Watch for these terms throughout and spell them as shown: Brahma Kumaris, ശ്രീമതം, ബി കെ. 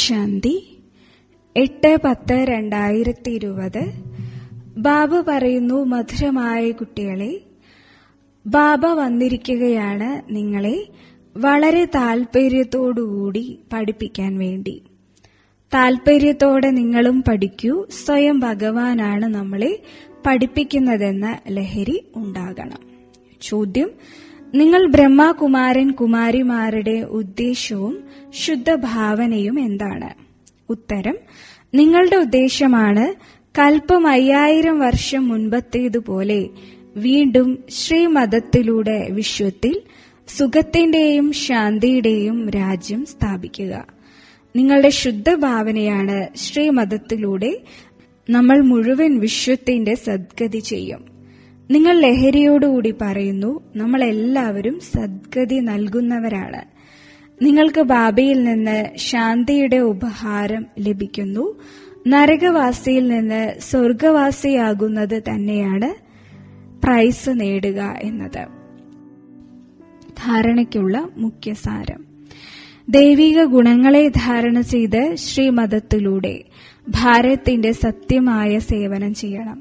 शांति 8-10-2020 ബാബ പറയുന്നു, മധുരമായ കുട്ടികളെ, ബാബ വന്നിരിക്കുകയാണ് നിങ്ങളെ വളരെ താല്പര്യത്തോടുകൂടി പഠിപ്പിക്കാൻ വേണ്ടി. താല്പര്യത്തോടെ നിങ്ങളും പഠിക്കൂ, സ്വയം ഭഗവാനാണ് നമ്മളെ പഠിപ്പിക്കുന്നതെന്ന ലഹരി ഉണ്ടാകണം. ചോദ്യം: നിങ്ങൾ ബ്രഹ്മകുമാരൻ കുമാരിമാരുടെ ഉദ്ദേശവും ശുദ്ധഭാവനയും എന്താണ്? ഉത്തരം: നിങ്ങളുടെ ഉദ്ദേശമാണ് കൽപ്പം 5000 വർഷം മുൻപത്തേതുപോലെ വീണ്ടും ശ്രീമതത്തിലൂടെ വിശ്വത്തിൽ സുഖത്തിന്റെയും ശാന്തിയുടെയും രാജ്യം സ്ഥാപിക്കുക. നിങ്ങളുടെ ശുദ്ധഭാവനയാണ് ശ്രീമതത്തിലൂടെ നമ്മൾ മുഴുവൻ വിശ്വത്തിന്റെ സദ്ഗതി ചെയ്യും. നിങ്ങൾ ലഹരിയോടുകൂടി പറയുന്നു, നമ്മളെല്ലാവരും സദ്ഗതി നൽകുന്നവരാണ്. നിങ്ങൾക്ക് ബാബയിൽ നിന്ന് ശാന്തിയുടെ ഉപഹാരം ലഭിക്കുന്നു. നരകവാസിയിൽ നിന്ന് സ്വർഗവാസിയാകുന്നത് തന്നെയാണ് പ്രൈസ് നേടുക എന്നത്. ധാരണയ്ക്കുള്ള മുഖ്യസാരം: ദൈവിക ഗുണങ്ങളെ ധാരണ ചെയ്ത് ശ്രീമതത്തിലൂടെ ഭാരതത്തിന്റെ സത്യമായ സേവനം ചെയ്യണം.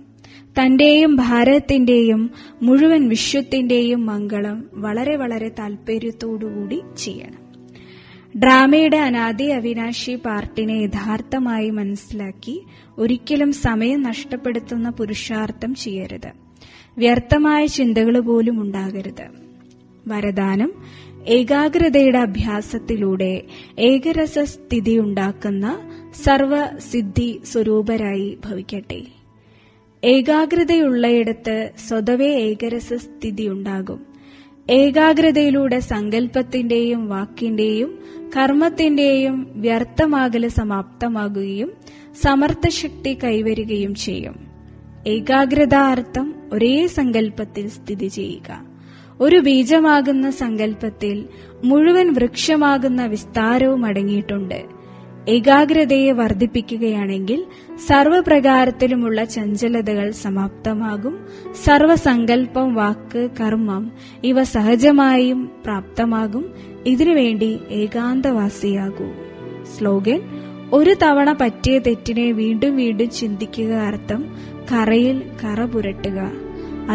തന്റെയും ഭാരതത്തിന്റെയും മുഴുവൻ വിശ്വത്തിന്റെയും മംഗളം വളരെ വളരെ താല്പര്യത്തോടുകൂടി ചെയ്യണം. ഡ്രാമയുടെ അനാദി അവിനാശി പാർട്ടിനെ യഥാർത്ഥമായി മനസ്സിലാക്കി ഒരിക്കലും സമയം നഷ്ടപ്പെടുത്തുന്ന പുരുഷാർത്ഥം ചെയ്യരുത്. വ്യർത്ഥമായ ചിന്തകൾ പോലും ഉണ്ടാകരുത്. വരദാനം: ഏകാഗ്രതയുടെ അഭ്യാസത്തിലൂടെ ഏകരസസ്ഥിതി ഉണ്ടാക്കുന്ന സർവസിദ്ധി സ്വരൂപരായി ഭവിക്കട്ടെ. ഏകാഗ്രതയുള്ളയിടത്ത് സ്വതവേ ഏകരസസ്ഥിതി ഉണ്ടാകും. ഏകാഗ്രതയിലൂടെ സങ്കല്പത്തിന്റെയും വാക്കിന്റെയും കർമ്മത്തിന്റെയും വ്യർത്ഥമാകല് സമാപ്തമാകുകയും സമർത്ഥശക്തി കൈവരുകയും ചെയ്യും. ഏകാഗ്രതാർത്ഥം ഒരേ സങ്കല്പത്തിൽ സ്ഥിതി ചെയ്യുക. ഒരു ബീജമാകുന്ന സങ്കല്പത്തിൽ മുഴുവൻ വൃക്ഷമാകുന്ന വിസ്താരവും അടങ്ങിയിട്ടുണ്ട്. ഏകാഗ്രതയെ വർദ്ധിപ്പിക്കുകയാണെങ്കിൽ സർവപ്രകാരത്തിലുമുള്ള ചഞ്ചലതകൾ സമാപ്തമാകും. സർവസങ്കല്പം, വാക്ക്, കർമ്മം ഇവ സഹജമായും പ്രാപ്തമാകും. ഇതിനുവേണ്ടി ഏകാന്തവാസിയാകൂ. സ്ലോഗൻ: ഒരു തവണ പറ്റിയ തെറ്റിനെ വീണ്ടും വീണ്ടും ചിന്തിക്കുക. അർത്ഥം: കറയിൽ കറ പുരട്ടുക.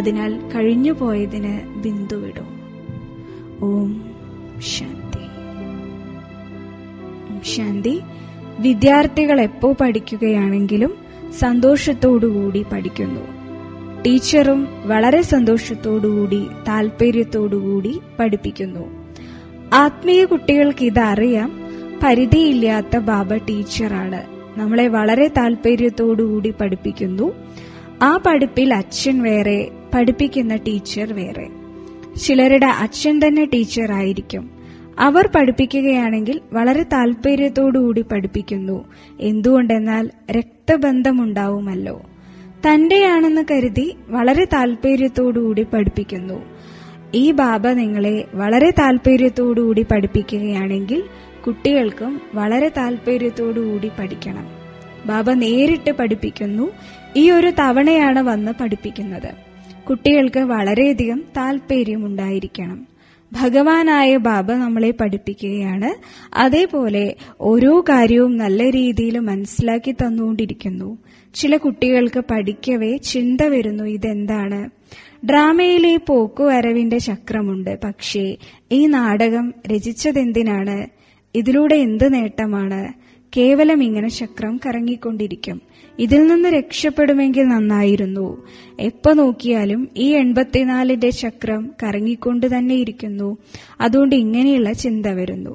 അതിനാൽ കഴിഞ്ഞുപോയതിന് ബിന്ദുവിടും. ഓം ശാന്തി. ശാന്തി. വിദ്യാർത്ഥികൾ എപ്പോ പഠിക്കുകയാണെങ്കിലും സന്തോഷത്തോടുകൂടി പഠിക്കുന്നു. ടീച്ചറും വളരെ സന്തോഷത്തോടുകൂടി താല്പര്യത്തോടുകൂടി പഠിപ്പിക്കുന്നു. ആത്മീയ കുട്ടികൾക്ക് ഇതറിയാം. പരിധിയില്ലാത്ത ബാബ ടീച്ചറാണ്, നമ്മളെ വളരെ താല്പര്യത്തോടുകൂടി പഠിപ്പിക്കുന്നു. ആ പഠിപ്പിൽ അച്ഛൻ വേറെ, പഠിപ്പിക്കുന്ന ടീച്ചർ വേറെ. ചിലരുടെ അച്ഛൻ തന്നെ ടീച്ചറായിരിക്കും. അവർ പഠിപ്പിക്കുകയാണെങ്കിൽ വളരെ താല്പര്യത്തോടുകൂടി പഠിപ്പിക്കുന്നു. എന്തുകൊണ്ടെന്നാൽ രക്തബന്ധമുണ്ടാവുമല്ലോ. തന്റെയാണെന്ന് കരുതി വളരെ താല്പര്യത്തോടുകൂടി പഠിപ്പിക്കുന്നു. ഈ ബാബ നിങ്ങളെ വളരെ താല്പര്യത്തോടുകൂടി പഠിപ്പിക്കുകയാണെങ്കിൽ കുട്ടികൾക്കും വളരെ താല്പര്യത്തോടുകൂടി പഠിക്കണം. ബാബ നേരിട്ട് പഠിപ്പിക്കുന്നു. ഈ ഒരു തവണയാണ് വന്ന് പഠിപ്പിക്കുന്നത്. കുട്ടികൾക്ക് വളരെയധികം താല്പര്യമുണ്ടായിരിക്കണം. ഭഗവാനായ ബാബ നമ്മളെ പഠിപ്പിക്കുകയാണ്. അതേപോലെ ഓരോ കാര്യവും നല്ല രീതിയിൽ മനസ്സിലാക്കി തന്നുകൊണ്ടിരിക്കുന്നു. ചില കുട്ടികൾക്ക് പഠിക്കവേ ചിന്ത വരുന്നു, ഇതെന്താണ്? ഡ്രാമയിലെ പോക്കുവരവിന്റെ ചക്രമുണ്ട്, പക്ഷേ ഈ നാടകം രചിച്ചതെന്തിനാണ്? ഇതിലൂടെ എന്ത് നേട്ടമാണ്? കേവലം ഇങ്ങനെ ചക്രം കറങ്ങിക്കൊണ്ടിരിക്കും. ഇതിൽ നിന്ന് രക്ഷപ്പെടുമെങ്കിൽ നന്നായിരുന്നു. എപ്പോ നോക്കിയാലും ഈ 84ന്റെ ചക്രം കറങ്ങിക്കൊണ്ട് തന്നെ ഇരിക്കുന്നു. അതുകൊണ്ട് ഇങ്ങനെയുള്ള ചിന്ത വരുന്നു.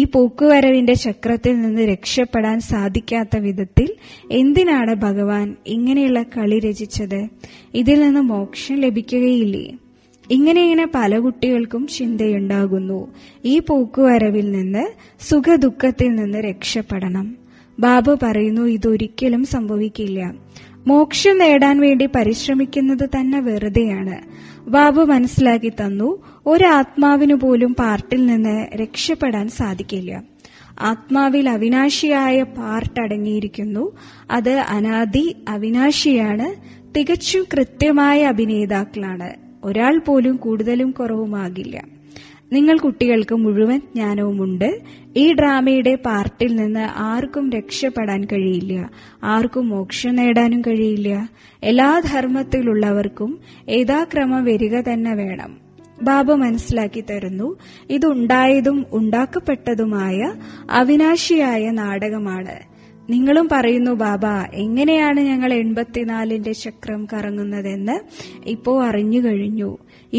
ഈ പോക്കുവരവിന്റെ ചക്രത്തിൽ നിന്ന് രക്ഷപ്പെടാൻ സാധിക്കാത്ത വിധത്തിൽ എന്തിനാണ് ഭഗവാൻ ഇങ്ങനെയുള്ള കളി രചിച്ചത്? ഇതിൽ നിന്ന് മോക്ഷം ലഭിക്കുകയില്ലേ? ഇങ്ങനെ പല കുട്ടികൾക്കും ചിന്തയുണ്ടാകുന്നു. ഈ പോക്കുവരവിൽ നിന്ന്, സുഖദുഃഖത്തിൽ നിന്ന് രക്ഷപ്പെടണം. ബാബ പറയുന്നു, ഇതൊരിക്കലും സംഭവിക്കില്ല. മോക്ഷം നേടാൻ വേണ്ടി പരിശ്രമിക്കുന്നത് തന്നെ വെറുതെയാണ്. ബാബ മനസ്സിലാക്കി തന്നു, ഒരാത്മാവിനു പോലും പാർട്ടിൽ നിന്ന് രക്ഷപ്പെടാൻ സാധിക്കില്ല. ആത്മാവിൽ അവിനാശിയായ പാർട്ട് അടങ്ങിയിരിക്കുന്നു. അത് അനാദി അവിനാശിയാണ്. തികച്ചും കൃത്യമായ അഭിനേതാക്കളാണ്. ഒരാൾ പോലും കൂടുതലും കുറവുമാകില്ല. നിങ്ങൾ കുട്ടികൾക്ക് മുഴുവൻ ജ്ഞാനവുമുണ്ട്. ഈ ഡ്രാമയുടെ പാർട്ടിൽ നിന്ന് ആർക്കും രക്ഷപ്പെടാൻ കഴിയില്ല, ആർക്കും മോക്ഷം നേടാനും കഴിയില്ല. എല്ലാ ധർമ്മത്തിലുള്ളവർക്കും യഥാക്രമം വരിക തന്നെ വേണം. ബാബ മനസ്സിലാക്കി തരുന്നു, ഇതുണ്ടായതും ഉണ്ടാക്കപ്പെട്ടതുമായ അവിനാശിയായ നാടകമാണ്. നിങ്ങളും പറയുന്നു, ബാബ എങ്ങനെയാണ് ഞങ്ങൾ 84ന്റെ ചക്രം കറങ്ങുന്നതെന്ന് ഇപ്പോ അറിഞ്ഞു കഴിഞ്ഞു.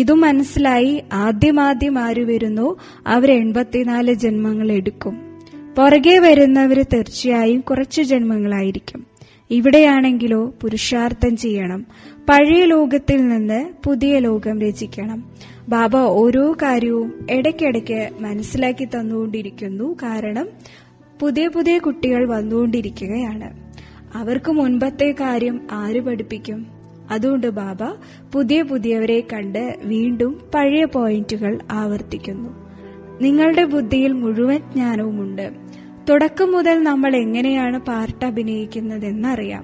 ഇതും മനസ്സിലായി ആദ്യമാദ്യം ആര് വരുന്നു അവർ 84 ജന്മങ്ങൾ എടുക്കും. പുറകെ വരുന്നവര് തീർച്ചയായും കുറച്ച് ജന്മങ്ങളായിരിക്കും. ഇവിടെയാണെങ്കിലോ പുരുഷാർത്ഥം ചെയ്യണം, പഴയ ലോകത്തിൽ നിന്ന് പുതിയ ലോകം രചിക്കണം. ബാബ ഓരോ കാര്യവും ഇടയ്ക്കിടയ്ക്ക് മനസ്സിലാക്കി തന്നുകൊണ്ടിരിക്കുന്നു. കാരണം പുതിയ പുതിയ കുട്ടികൾ വന്നുകൊണ്ടിരിക്കുകയാണ്. അവർക്ക് മുൻപത്തെ കാര്യം ആര് പഠിപ്പിക്കും? അതുകൊണ്ട് ബാബ പുതിയ പുതിയവരെ കണ്ട് വീണ്ടും പഴയ പോയിന്റുകൾ ആവർത്തിക്കുന്നു. നിങ്ങളുടെ ബുദ്ധിയിൽ മുഴുവൻ ജ്ഞാനവുമുണ്ട്. തുടക്കം മുതൽ നമ്മൾ എങ്ങനെയാണ് പാർട്ട് അഭിനയിക്കുന്നതെന്നറിയാം.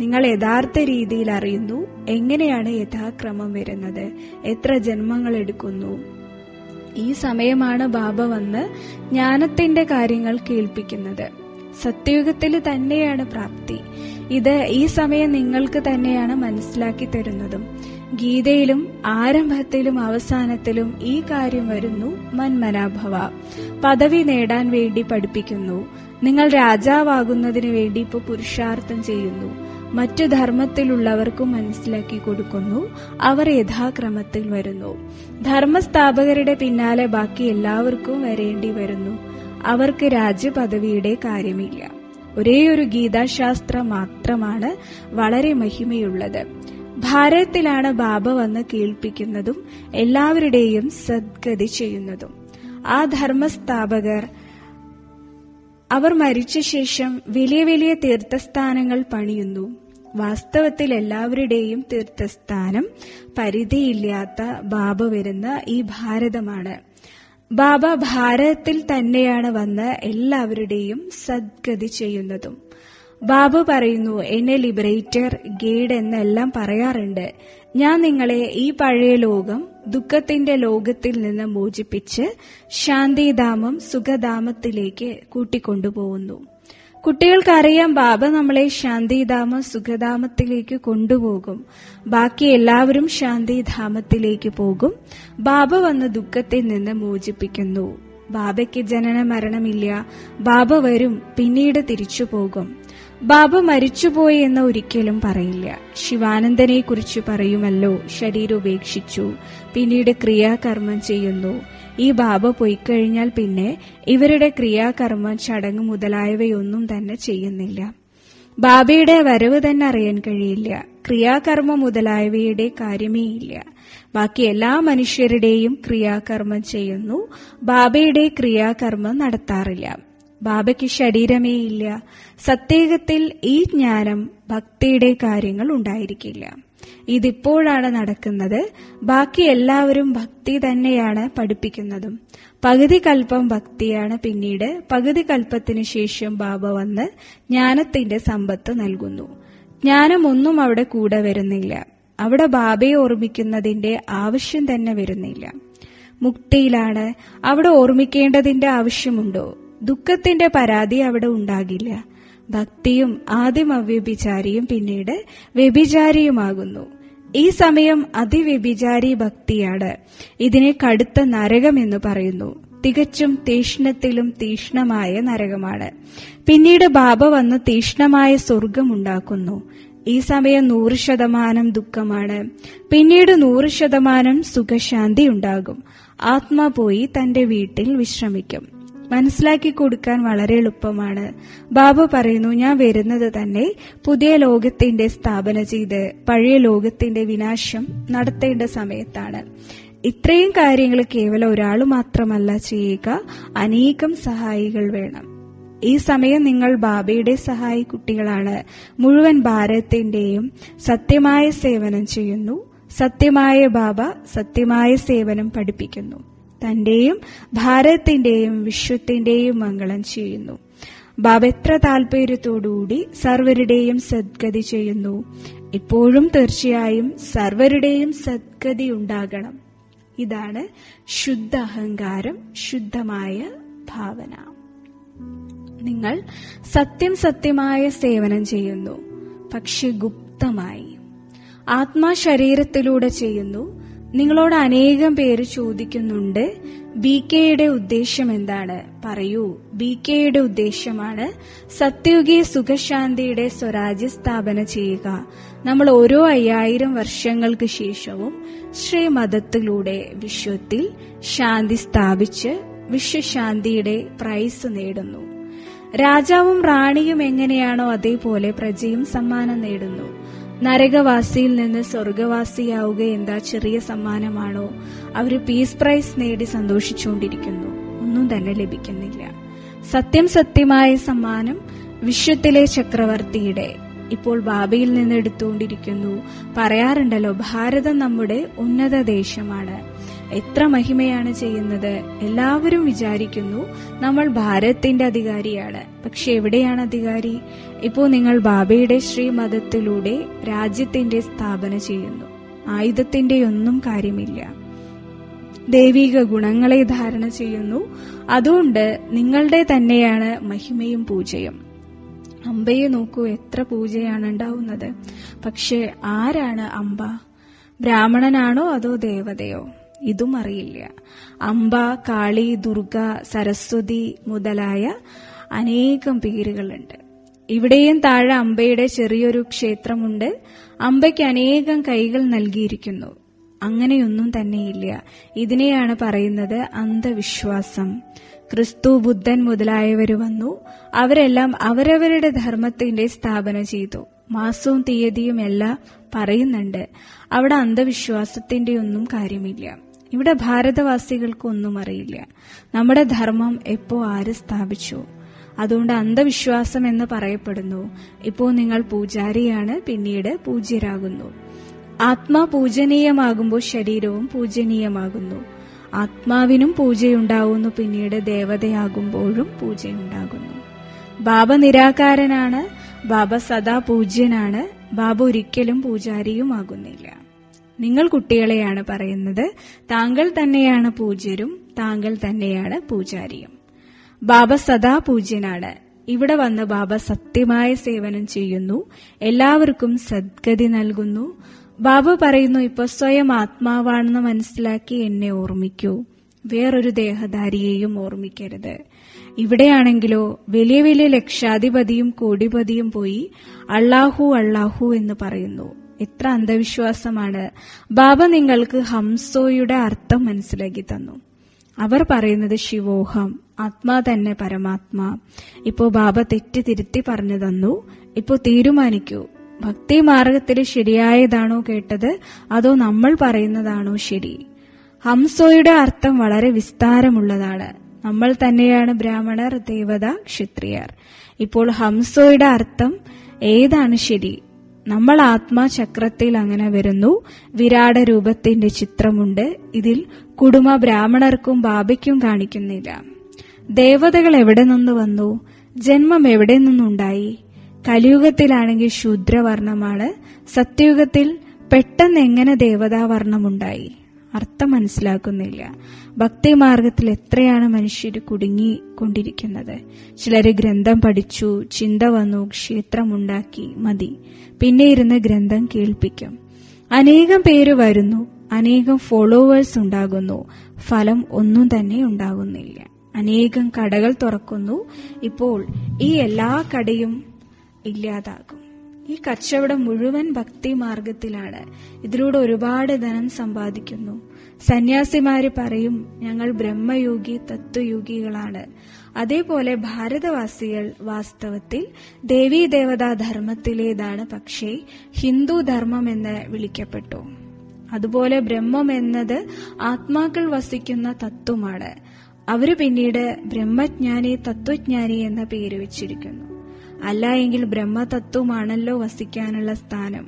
നിങ്ങൾ യഥാർത്ഥ രീതിയിൽ അറിയുന്നു എങ്ങനെയാണ് യഥാക്രമം വരുന്നത്, എത്ര ജന്മങ്ങൾ എടുക്കുന്നു. ഈ സമയമാണ് ബാബ വന്ന് ജ്ഞാനത്തിന്റെ കാര്യങ്ങൾ കേൾപ്പിക്കുന്നത്. സത്യയുഗത്തിൽ തന്നെയാണ് പ്രാപ്തി. ഇത് ഈ സമയം നിങ്ങൾക്ക് തന്നെയാണ് മനസ്സിലാക്കി തരുന്നതും. ഗീതയിലും ആരംഭത്തിലും അവസാനത്തിലും ഈ കാര്യം വരുന്നു. മന്മനാഭവ പദവി നേടാൻ വേണ്ടി പഠിപ്പിക്കുന്നു. നിങ്ങൾ രാജാവാകുന്നതിന് വേണ്ടി ഇപ്പോൾ പുരുഷാർത്ഥം ചെയ്യുന്നു. മറ്റു ധർമ്മത്തിലുള്ളവർക്കും മനസ്സിലാക്കി കൊടുക്കുന്നു. അവർ യഥാക്രമത്തിൽ വരുന്നു. ധർമ്മസ്ഥാപകരുടെ പിന്നാലെ ബാക്കി എല്ലാവർക്കും വരേണ്ടി വരുന്നു. അവർക്ക് രാജ്യപദവിയുടെ കാര്യമില്ല. ഒരേയൊരു ഗീതാശാസ്ത്രം മാത്രമാണ് വളരെ മഹിമയുള്ളത്. ഭാരതത്തിലാണ് ബാബ വന്ന് കേൾപ്പിക്കുന്നതും എല്ലാവരുടെയും സദ്ഗതി ചെയ്യുന്നതും. ആ ധർമ്മസ്ഥാപകർ അവർ മരിച്ച ശേഷം വലിയ വലിയ തീർത്ഥസ്ഥാനങ്ങൾ പണിയുന്നു. വാസ്തവത്തിൽ എല്ലാവരുടെയും തീർത്ഥസ്ഥാനം പരിധിയില്ലാത്ത ബാബ വരുന്ന ഈ ഭാരതമാണ്. ബാബ ഭാരതത്തിൽ തന്നെയാണ് വന്ന് എല്ലാവരുടെയും സദ്ഗതി ചെയ്യുന്നതും. ബാബ പറയുന്നു, എന്നെ ലിബറേറ്റർ, ഗൈഡ് എന്നെല്ലാം പറയാറുണ്ട്. ഞാൻ നിങ്ങളെ ഈ പഴയ ലോകം, ദുഃഖത്തിന്റെ ലോകത്തിൽ നിന്ന് മോചിപ്പിച്ച് ശാന്തിധാമം, സുഖധാമത്തിലേക്ക് കൂട്ടിക്കൊണ്ടുപോകുന്നു. കുട്ടികൾക്കറിയാം ബാബ നമ്മളെ ശാന്തിധാമം, സുഖധാമത്തിലേക്ക് കൊണ്ടുപോകും. ബാക്കി എല്ലാവരും ശാന്തിധാമത്തിലേക്ക് പോകും. ബാബ വന്ന് ദുഃഖത്തിൽ നിന്ന് മോചിപ്പിക്കുന്നു. ബാബയ്ക്ക് ജനന മരണമില്ല. ബാബ വരും, പിന്നീട് തിരിച്ചു പോകും. ബാബ മരിച്ചുപോയി എന്ന് ഒരിക്കലും പറയില്ല. ശിവാനന്ദനെ കുറിച്ച് പറയുമല്ലോ, ശരീരം ഉപേക്ഷിച്ചു, പിന്നീട് ക്രിയാകർമ്മം ചെയ്യുന്നു. ഈ ബാബ പോയിക്കഴിഞ്ഞാൽ പിന്നെ ഇവരുടെ ക്രിയാകർമ്മ ചടങ്ങ് മുതലായവയൊന്നും തന്നെ ചെയ്യുന്നില്ല. ബാബയുടെ വരവ് തന്നെ അറിയാൻ കഴിയില്ല. ക്രിയാകർമ്മം മുതലായവയുടെ കാര്യമേ ഇല്ല. ബാക്കി എല്ലാ മനുഷ്യരുടെയും ക്രിയാകർമ്മം ചെയ്യുന്നു. ബാബയുടെ ക്രിയാകർമ്മം നടത്താറില്ല. ബാബയ്ക്ക് ശരീരമേ ഇല്ല. സത്യത്തിൽ ഈ ജ്ഞാനം, ഭക്തിയുടെ കാര്യങ്ങൾ ഉണ്ടായിരിക്കില്ല. ഇതിപ്പോഴാണ് നടക്കുന്നത്. ബാക്കി എല്ലാവരും ഭക്തി തന്നെയാണ് പഠിപ്പിക്കുന്നതും. പകുതി കൽപ്പം ഭക്തിയാണ്. പിന്നീട് പകുതി കൽപ്പത്തിന് ശേഷം ബാബ വന്ന് ജ്ഞാനത്തിന്റെ സമ്പത്ത് നൽകുന്നു. ജ്ഞാനമൊന്നും അവിടെ കൂടെ വരുന്നില്ല. അവിടെ ബാബയെ ഓർമ്മിക്കുന്നതിന്റെ ആവശ്യം തന്നെ വരുന്നില്ല. മുക്തിയിലാണ്. അവിടെ ഓർമ്മിക്കേണ്ടതിന്റെ ആവശ്യമുണ്ടോ? ദുഃഖത്തിന്റെ പരാതി അവിടെ ഉണ്ടാകില്ല. ഭക്തിയും ആദ്യം അവ്യഭിചാരിയും പിന്നീട് വ്യഭിചാരിയുമാകുന്നു. ഈ സമയം അതിവ്യഭിചാരി ഭക്തിയാണ്. ഇതിനെ കടുത്ത നരകമെന്ന് പറയുന്നു. തികച്ചും തീഷ്ണത്തിലും തീഷ്ണമായ നരകമാണ്. പിന്നീട് ബാബ വന്ന് തീഷ്ണമായ സ്വർഗമുണ്ടാക്കുന്നു. ഈ സമയം 100% ദുഃഖമാണ്. പിന്നീട് 100% സുഖശാന്തി ഉണ്ടാകും. ആത്മാ പോയി തന്റെ വീട്ടിൽ വിശ്രമിക്കും. മനസ്സിലാക്കി കൊടുക്കാൻ വളരെ എളുപ്പമാണ്. ബാബ പറയുന്നു, ഞാൻ വരുന്നത് തന്നെ പുതിയ ലോകത്തിന്റെ സ്ഥാപന ചെയ്ത് പഴയ ലോകത്തിന്റെ വിനാശം നടത്തേണ്ട സമയത്താണ്. ഇത്രയും കാര്യങ്ങൾ കേവലം ഒരാൾ മാത്രമല്ല ചെയ്യുക, അനേകം സഹായികൾ വേണം. ഈ സമയം നിങ്ങൾ ബാബയുടെ സഹായി കുട്ടികളാണ്. മുഴുവൻ ഭാരതത്തിന്റെയും സത്യമായ സേവനം ചെയ്യുന്നു. സത്യമായ ബാബ സത്യമായ സേവനം പഠിപ്പിക്കുന്നു. തന്റെയും ഭാരതത്തിന്റെയും വിശ്വത്തിന്റെയും മംഗളം ചെയ്യുന്നു. ബാബ എത്ര താല്പര്യത്തോടുകൂടി സർവരുടെയും സദ്ഗതി ചെയ്യുന്നു. ഇപ്പോഴും തീർച്ചയായും സർവരുടെയും സദ്ഗതി ഉണ്ടാകണം. ഇതാണ് ശുദ്ധ അഹങ്കാരം, ശുദ്ധമായ ഭാവന. നിങ്ങൾ സത്യം സത്യമായ സേവനം ചെയ്യുന്നു, പക്ഷെ ഗുപ്തമായി, ആത്മാശരീരത്തിലൂടെ ചെയ്യുന്നു. നിങ്ങളോട് അനേകം പേര് ചോദിക്കുന്നുണ്ട്, ബി കെയുടെ ഉദ്ദേശ്യം എന്താണ്? പറയൂ, ബി കെയുടെ ഉദ്ദേശ്യമാണ് സത്യയുഗീ സുഖശാന്തിയുടെ സ്വരാജ്യ സ്ഥാപന ചെയ്യുക. നമ്മൾ ഓരോ 5000 വർഷങ്ങൾക്ക് ശേഷവും ശ്രീമതത്തിലൂടെ വിശ്വത്തിൽ ശാന്തി സ്ഥാപിച്ച് വിശ്വശാന്തിയുടെ പ്രൈസ് നേടുന്നു. രാജാവും റാണിയും എങ്ങനെയാണോ അതേപോലെ പ്രജയും സമ്മാനം നേടുന്നു. നരകവാസിയിൽ നിന്ന് സ്വർഗവാസിയാവുക എന്താ ചെറിയ സമ്മാനമാണോ? അവര് പീസ് പ്രൈസ് നേടി സന്തോഷിച്ചുകൊണ്ടിരിക്കുന്നു, ഒന്നും തന്നെ ലഭിക്കുന്നില്ല. സത്യം സത്യമായ സമ്മാനം വിശ്വത്തിലെ ചക്രവർത്തിയുടെ ഇപ്പോൾ ബാബയിൽ നിന്ന് എടുത്തുകൊണ്ടിരിക്കുന്നു. പറയാറുണ്ടല്ലോ, ഭാരതം നമ്മുടെ ഉന്നത ദേശമാണ്, എത്ര മഹിമയാണ് ചെയ്യുന്നത്. എല്ലാവരും വിചാരിക്കുന്നു നമ്മൾ ഭാരതത്തിന്റെ അധികാരിയാണ്, പക്ഷെ എവിടെയാണ് അധികാരി? ഇപ്പോൾ നിങ്ങൾ ബാബയുടെ ശ്രീമതത്തിലൂടെ രാജ്യത്തിന്റെ സ്ഥാപന ചെയ്യുന്നു. ആയുധത്തിന്റെ ഒന്നും കാര്യമില്ല, ദൈവിക ഗുണങ്ങളെ ധാരണ ചെയ്യുന്നു. അതുകൊണ്ട് നിങ്ങളുടെ തന്നെയാണ് മഹിമയും പൂജയും. അമ്പയെ നോക്കൂ, എത്ര പൂജയാണ് ഉണ്ടാവുന്നത്. പക്ഷെ ആരാണ് അമ്പ? ബ്രാഹ്മണനാണോ അതോ ദേവതയോ? ഇതും അറിയില്ല. അംബ, കാളി, ദുർഗ, സരസ്വതി മുതലായ അനേകം പേരുകളുണ്ട്. ഇവിടെയും താഴെ അംബയുടെ ചെറിയൊരു ക്ഷേത്രമുണ്ട്. അംബയ്ക്ക് അനേകം കൈകൾ നൽകിയിരിക്കുന്നു. അങ്ങനെയൊന്നും തന്നെയില്ല. ഇതിനെയാണ് പറയുന്നത് അന്ധവിശ്വാസം. ക്രിസ്തു, ബുദ്ധൻ മുതലായവർ വന്നു. അവരെല്ലാം അവരവരുടെ ധർമ്മത്തിന്റെ സ്ഥാപന ചെയ്തു. മാസവും തീയതിയും എല്ലാം പറയുന്നുണ്ട്. അവിടെ അന്ധവിശ്വാസത്തിന്റെ ഒന്നും കാര്യമില്ല. ഇവിടെ ഭാരതവാസികൾക്ക് ഒന്നും അറിയില്ല. നമ്മുടെ ധർമ്മം എപ്പോ ആര് സ്ഥാപിച്ചു? അതുകൊണ്ട് അന്ധവിശ്വാസം എന്ന് പറയപ്പെടുന്നു. ഇപ്പോ നിങ്ങൾ പൂജാരിയാണ്, പിന്നീട് പൂജ്യരാകുന്നു. ആത്മാ പൂജനീയമാകുമ്പോൾ ശരീരവും പൂജനീയമാകുന്നു. ആത്മാവിനും പൂജയുണ്ടാകുന്നു, പിന്നീട് ദേവതയാകുമ്പോഴും പൂജയുണ്ടാകുന്നു. ബാബ നിരാകാരനാണ്, ബാബ സദാ പൂജ്യനാണ്, ബാബ ഒരിക്കലും പൂജാരിയുമാകുന്നില്ല. നിങ്ങൾ കുട്ടികളെയാണ് പറയുന്നത്, താങ്കൾ തന്നെയാണ് പൂജ്യരും താങ്കൾ തന്നെയാണ് പൂജാരിയും. ബാബ സദാ പൂജ്യനാണ്. ഇവിടെ വന്ന് ബാബ സത്യമായ സേവനം ചെയ്യുന്നു, എല്ലാവർക്കും സദ്ഗതി നൽകുന്നു. ബാബ പറയുന്നു, ഇപ്പൊ സ്വയം ആത്മാവാണെന്ന് മനസ്സിലാക്കി എന്നെ ഓർമ്മിക്കൂ, വേറൊരു ദേഹധാരിയെയും ഓർമ്മിക്കരുത്. ഇവിടെയാണെങ്കിലോ വലിയ വലിയ ലക്ഷാധിപതിയും കോടിപതിയും പോയി അള്ളാഹു അള്ളാഹു എന്ന് പറയുന്നു. എത്ര അന്ധവിശ്വാസമാണ്. ബാബ നിങ്ങൾക്ക് ഹംസോയുടെ അർത്ഥം മനസ്സിലാക്കി തന്നു. അവർ പറയുന്നത് ശിവോഹം, ആത്മാ തന്നെ പരമാത്മാ. ഇപ്പോ ബാബ തെറ്റ് തിരുത്തി പറഞ്ഞു തന്നു. ഇപ്പോ തീരുമാനിക്കൂ, ഭക്തി മാർഗത്തിൽ ശരിയായതാണോ കേട്ടത്, അതോ നമ്മൾ പറയുന്നതാണോ ശരി? ഹംസോയുടെ അർത്ഥം വളരെ വിസ്താരമുള്ളതാണ്. നമ്മൾ തന്നെയാണ് ബ്രാഹ്മണർ, ദേവത, ക്ഷത്രിയർ. ഇപ്പോൾ ഹംസോയുടെ അർത്ഥം ഏതാണ് ശരി? നമ്മൾ ആത്മാചക്രത്തിൽ അങ്ങനെ വരുന്നു. വിരാട രൂപത്തിന്റെ ചിത്രമുണ്ട്. ഇതിൽ കുടുംബ ബ്രാഹ്മണർക്കും ബാബയ്ക്കും കാണിക്കുന്നില്ല. ദേവതകൾ എവിടെ നിന്ന് വന്നു? ജന്മം എവിടെ നിന്നുണ്ടായി? കലിയുഗത്തിലാണെങ്കിൽ ശൂദ്രവർണ്ണമാണ്, സത്യയുഗത്തിൽ പെട്ടെന്ന് എങ്ങനെ ദേവതാവർണ്ണമുണ്ടായി? അർത്ഥം മനസ്സിലാക്കുന്നില്ല. ഭക്തി മാർഗത്തിൽ എത്രയാണ് മനുഷ്യർ കുടുങ്ങിക്കൊണ്ടിരിക്കുന്നത്. ചിലര് ഗ്രന്ഥം പഠിച്ചു, ചിന്ത വന്നു, ക്ഷേത്രമുണ്ടാക്കി, മതി. പിന്നെ ഇരുന്ന് ഗ്രന്ഥം കേൾപ്പിക്കും. അനേകം പേര് വരുന്നു, അനേകം ഫോളോവേഴ്സ് ഉണ്ടാകുന്നു, ഫലം ഒന്നും തന്നെ ഉണ്ടാകുന്നില്ല. അനേകം കടകൾ തുറക്കുന്നു. ഇപ്പോൾ ഈ എല്ലാ കടയും ഇല്ലാതാകും. ഈ കച്ചവടം മുഴുവൻ ഭക്തി മാർഗത്തിലാണ്. ഇതിലൂടെ ഒരുപാട് ധനം സമ്പാദിക്കുന്നു. സന്യാസിമാര് പറയും, ഞങ്ങൾ ബ്രഹ്മയോഗി, തത്വയോഗികളാണ്. അതേപോലെ ഭാരതവാസികൾ വാസ്തവത്തിൽ ദേവീദേവതാ ധർമ്മത്തിലേതാണ്, പക്ഷേ ഹിന്ദു ധർമ്മം എന്ന് വിളിക്കപ്പെട്ടു. അതുപോലെ ബ്രഹ്മം എന്നത് ആത്മാക്കൾ വസിക്കുന്ന തത്വമാണ്. അവര് പിന്നീട് ബ്രഹ്മജ്ഞാനി, തത്വജ്ഞാനി എന്ന പേര് വെച്ചിരിക്കുന്നു. അല്ല എങ്കിൽ ബ്രഹ്മതത്വമാണല്ലോ വസിക്കാനുള്ള സ്ഥാനം.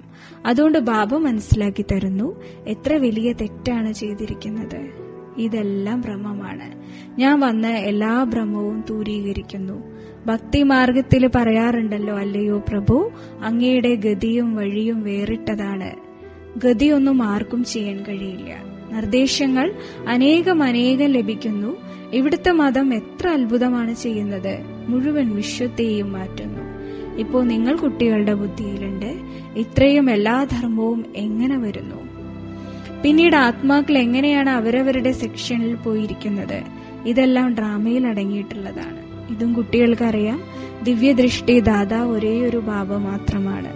അതുകൊണ്ട് ബാബ മനസ്സിലാക്കി തരുന്നു, എത്ര വലിയ തെറ്റാണ് ചെയ്തിരിക്കുന്നത്. ഇതെല്ലാം ബ്രഹ്മമാണ്. ഞാൻ വന്ന എല്ലാ ബ്രഹ്മവും ദൂരീകരിക്കുന്നു. ഭക്തി മാർഗത്തിൽ പറയാറുണ്ടല്ലോ, അല്ലയോ പ്രഭു, അങ്ങയുടെ ഗതിയും വഴിയും വേറിട്ടതാണ്. ഗതിയൊന്നും ആർക്കും ചെയ്യാൻ കഴിയില്ല. നിർദ്ദേശങ്ങൾ അനേകം അനേകം ലഭിക്കുന്നു. ഇവിടുത്തെ മതം എത്ര അത്ഭുതമാണ് ചെയ്യുന്നത്, മുഴുവൻ വിശ്വത്തെയും മാറ്റുന്നു. ഇപ്പോ നിങ്ങൾ കുട്ടികളുടെ ബുദ്ധിയിലുണ്ട്, ഇത്രയും എല്ലാ ധർമ്മവും എങ്ങനെ വരുന്നു? പിന്നീട് ആത്മാക്കൾ എങ്ങനെയാണ് അവരവരുടെ സെക്ഷനിൽ പോയിരിക്കുന്നത്? ഇതെല്ലാം ഡ്രാമയിൽ അടങ്ങിയിട്ടുള്ളതാണ്. ഇതും കുട്ടികൾക്കറിയാം. ദിവ്യദൃഷ്ടി ദാതാവ് ഒരേ ഒരു ബാബ മാത്രമാണ്.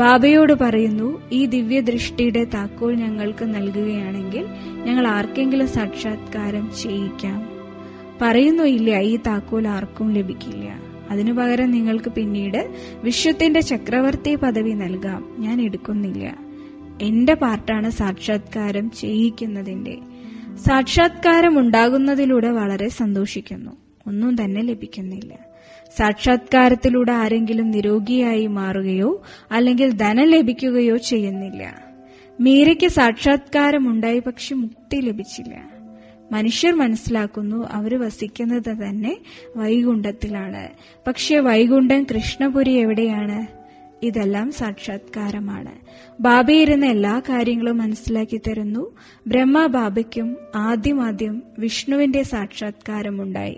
ബാബയോട് പറയുന്നു, ഈ ദിവ്യദൃഷ്ടിയുടെ താക്കോൽ ഞങ്ങൾക്ക് നൽകുകയാണെങ്കിൽ ഞങ്ങൾ ആർക്കെങ്കിലും സാക്ഷാത്കാരം ചെയ്യിക്കാം. പറയുന്നു, ഇല്ല, ഈ താക്കോൽ ആർക്കും ലഭിക്കില്ല. അതിനു പകരം നിങ്ങൾക്ക് പിന്നീട് വിശ്വത്തിന്റെ ചക്രവർത്തി പദവി നൽകാം. ഞാൻ എടുക്കുന്നില്ല. എന്റെ പാർട്ടാണ് സാക്ഷാത്കാരം ചെയ്യിക്കുന്നതിന്റെ. സാക്ഷാത്കാരം ഉണ്ടാകുന്നതിലൂടെ വളരെ സന്തോഷിക്കുന്നു, ഒന്നും തന്നെ ലഭിക്കുന്നില്ല. സാക്ഷാത്കാരത്തിലൂടെ ആരെങ്കിലും നിരോഗിയായി മാറുകയോ അല്ലെങ്കിൽ ധനം ലഭിക്കുകയോ ചെയ്യുന്നില്ല. മീരയ്ക്ക് സാക്ഷാത്കാരം ഉണ്ടായി, പക്ഷെ മുക്തി ലഭിച്ചില്ല. മനുഷ്യർ മനസ്സിലാക്കുന്നു അവർ വസിക്കുന്നത് തന്നെ വൈകുണ്ഠത്തിലാണ്. പക്ഷെ വൈകുണ്ഠം കൃഷ്ണപുരി എവിടെയാണ്? ഇതെല്ലാം സാക്ഷാത്കാരമാണ്. ബാബയിരുന്ന എല്ലാ കാര്യങ്ങളും മനസ്സിലാക്കി തരുന്നു. ബ്രഹ്മ ബാബയ്ക്കും ആദ്യം വിഷ്ണുവിന്റെ സാക്ഷാത്കാരമുണ്ടായി.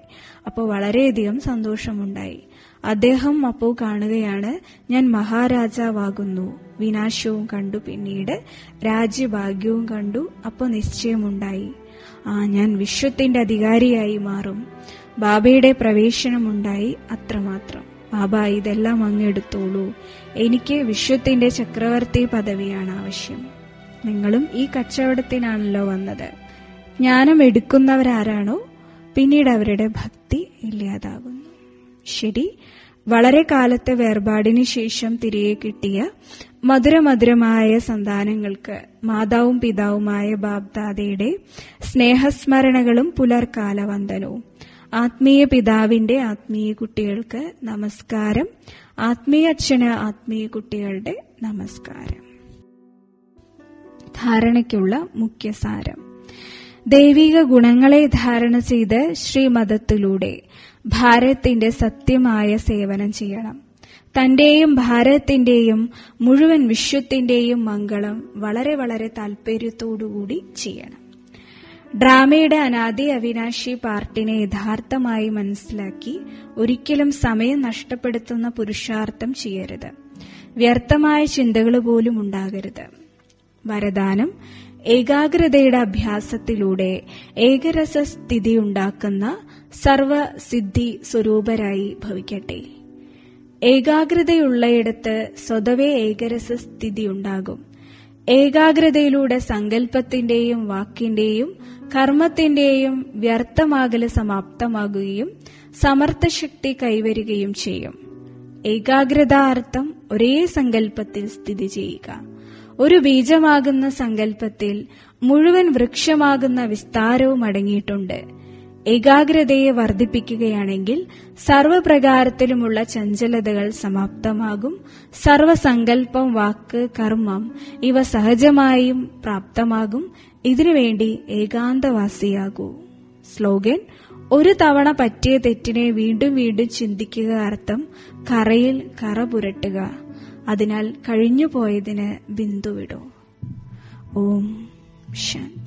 അപ്പോൾ വളരെയധികം സന്തോഷമുണ്ടായി. അദ്ദേഹം അപ്പോൾ കാണുകയാണ്, ഞാൻ മഹാരാജാവാകുന്നു. വിനാശവും കണ്ടു, പിന്നീട് രാജ്യഭാഗ്യവും കണ്ടു. അപ്പോൾ നിശ്ചയമുണ്ടായി, ഞാൻ വിശ്വത്തിന്റെ അധികാരിയായി മാറും. ബാബയുടെ പ്രവേശനമുണ്ടായി, അത്രമാത്രം. ബാബ ഇതെല്ലാം അങ്ങെടുത്തോളൂ, എനിക്ക് വിശ്വത്തിന്റെ ചക്രവർത്തി പദവിയാണ് ആവശ്യം. നിങ്ങളും ഈ കച്ചവടത്തിനാണല്ലോ വന്നത്. ജ്ഞാനം എടുക്കുന്നവരാരാണോ പിന്നീട് അവരുടെ ഭക്തി ഇല്ലാതാകുന്നു. ശരി, വളരെ കാലത്തെ വേർപാടിന് ശേഷം തിരികെ കിട്ടിയ മധുരമധുരമായ സന്താനങ്ങൾക്ക് മാതാവും പിതാവുമായ ബാബ്ദാദയുടെ സ്നേഹസ്മരണകളും പുലർകാലവന്ദനവും. ആത്മീയ പിതാവിന്റെ ആത്മീയ കുട്ടികൾക്ക് നമസ്കാരം. ആത്മീയ അച്ഛന് ആത്മീയ കുട്ടികളുടെ നമസ്കാരം. ധാരണയ്ക്കുള്ള മുഖ്യസാരം: ദൈവിക ഗുണങ്ങളെ ധാരണ ചെയ്ത് ശ്രീമതത്തിലൂടെ ഭാരതത്തിന്റെ സത്യമായ സേവനം ചെയ്യണം. തന്റെയും ഭാരതത്തിന്റെയും മുഴുവൻ വിശ്വത്തിന്റെയും മംഗളം വളരെ വളരെ താല്പര്യത്തോടുകൂടി ചെയ്യണം. ഡ്രാമയുടെ അനാദി അവിനാശി പാർട്ടിനെ യഥാർത്ഥമായി മനസ്സിലാക്കി ഒരിക്കലും സമയം നഷ്ടപ്പെടുത്തുന്ന പുരുഷാർത്ഥം ചെയ്യരുത്. വ്യർത്ഥമായ ചിന്തകൾ പോലും ഉണ്ടാകരുത്. വരദാനം: ഏകാഗ്രതയുടെ അഭ്യാസത്തിലൂടെ ഏകരസസ്ഥിതി ഉണ്ടാക്കുന്ന സർവസിദ്ധി സ്വരൂപരായി ഭവിക്കട്ടെ. ഏകാഗ്രതയുള്ളയിടത്ത് സ്വതവേ ഏകരസസ്ഥിതി ഉണ്ടാകും. ഏകാഗ്രതയിലൂടെ സങ്കല്പത്തിന്റെയും വാക്കിന്റെയും കർമ്മത്തിന്റെയും വ്യർത്ഥമാകല് സമാപ്തമാകുകയും സമർത്ഥശക്തി കൈവരുകയും ചെയ്യും. ഏകാഗ്രതാർത്ഥം ഒരേ സങ്കല്പത്തിൽ സ്ഥിതി ചെയ്യുക. ഒരു ബീജമാകുന്ന സങ്കല്പത്തിൽ മുഴുവൻ വൃക്ഷമാകുന്ന വിസ്താരവും അടങ്ങിയിട്ടുണ്ട്. ഏകാഗ്രതയെ വർദ്ധിപ്പിക്കുകയാണെങ്കിൽ സർവപ്രകാരത്തിലുമുള്ള ചഞ്ചലതകൾ സമാപ്തമാകും. സർവസങ്കല്പം, വാക്ക്, കർമ്മം ഇവ സഹജമായും പ്രാപ്തമാകും. ഇതിനുവേണ്ടി ഏകാന്തവാസിയാകൂ. സ്ലോഗൻ: ഒരു തവണ പറ്റിയ തെറ്റിനെ വീണ്ടും വീണ്ടും ചിന്തിക്കുക. അർത്ഥം: കറയിൽ കറ പുരട്ടുക. അതിനാൽ കഴിഞ്ഞു പോയതിന് ബിന്ദുവിടൂ. ഓം ശാന്തി.